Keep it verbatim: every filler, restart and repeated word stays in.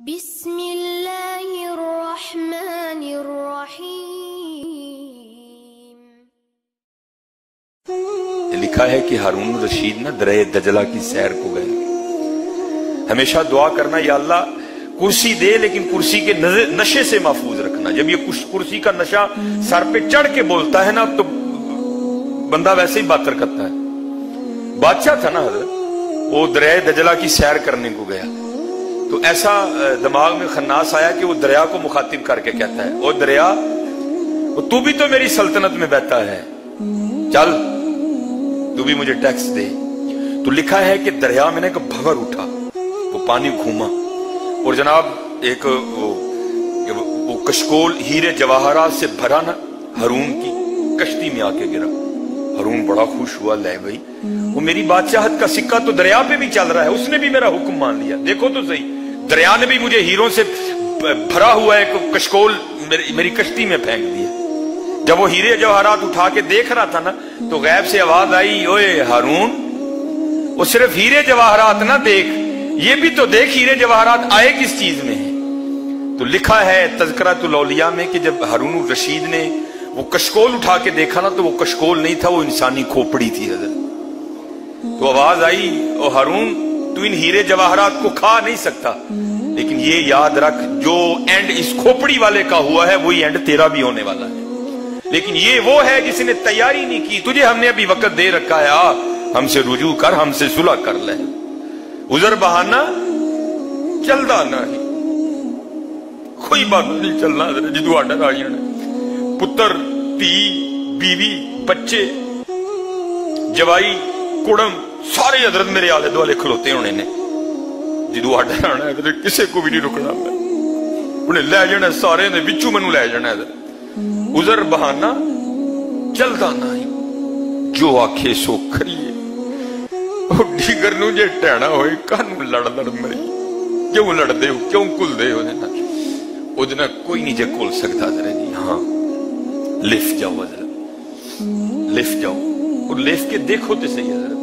बिस्मिल्लाहिर्रहमानिर्रहीम। लिखा है कि हारून रशीद ना दर दजला की सैर को गए। हमेशा दुआ करना, या अल्लाह कुर्सी दे लेकिन कुर्सी के नशे से महफूज रखना। जब ये कुर्सी का नशा सर पे चढ़ के बोलता है ना तो बंदा वैसे ही बात करता है। बादशाह था ना हजरत, वो दरिया दजला की सैर करने को गया तो ऐसा दिमाग में खन्नास आया कि वो दरिया को मुखातिब करके कहता है, ओ दरिया तू भी तो मेरी सल्तनत में बहता है, चल तू भी मुझे टैक्स दे। तो लिखा है कि दरिया में ना एक भंवर उठा, वो पानी घूमा और जनाब एक वो, वो कशकोल हीरे जवाहरात से भरा ना हारून की कश्ती में आके गिरा। हारून बड़ा खुश हुआ, ले भाई वो मेरी बादशाहत का सिक्का तो दरिया पे भी चल रहा है, उसने भी मेरा हुक्म मान लिया। देखो तो सही, दरिया ने भी मुझे हीरों से भरा हुआ एक कशकोल मेरी, मेरी कश्ती में फेंक दिया। जब वो हीरे जवाहरात उठा के देख रहा था ना तो गैब से आवाज आई, ओए हारून वो सिर्फ हीरे जवाहरात ना देख, ये भी तो देख हीरे जवाहरात आए किस चीज में है। तो लिखा है तज़किरा लौलिया में कि जब हारून रशीद ने वो कशकोल उठा के देखा ना तो वो कशकोल नहीं था, वो इंसानी खोपड़ी थी हजरत। तो आवाज आई, ओ हारून तू इन हीरे जवाहरात को खा नहीं सकता, लेकिन ये याद रख जो एंड इस खोपड़ी वाले का हुआ है वही एंड तेरा भी होने वाला है। लेकिन ये वो है जिसने तैयारी नहीं की, तुझे हमने अभी वक्त दे रखा है, आ हमसे रुजू कर, हमसे सुलह कर ले, उजर बहाना चलदा ना ही कोई बात नहीं चलना जिदू आडर आई ने पुत्र धी बीवी बच्चे जवाई कुड़म सारे हजरत मेरे आले दुआले खलोते होने ने, जिदू आडा आना है किसी को भी नहीं रुकना, मैं उन्हें लै जाना सारे ने विचू मैनू लै जाना है, उजर बहाना चलता नहीं जो आखे सो करिए डीगर नू जे टहना होए कानू लड़ लड़ मरी क्यों लड़ते हो क्यों घुलते हो ना ओदे ना कोई नहीं जे घुल सकता तेरे जी। हाँ लिफ्ट जाओ हजरत, लिफ्ट जाओ और लिफ्ट के देखो तो सही हजरत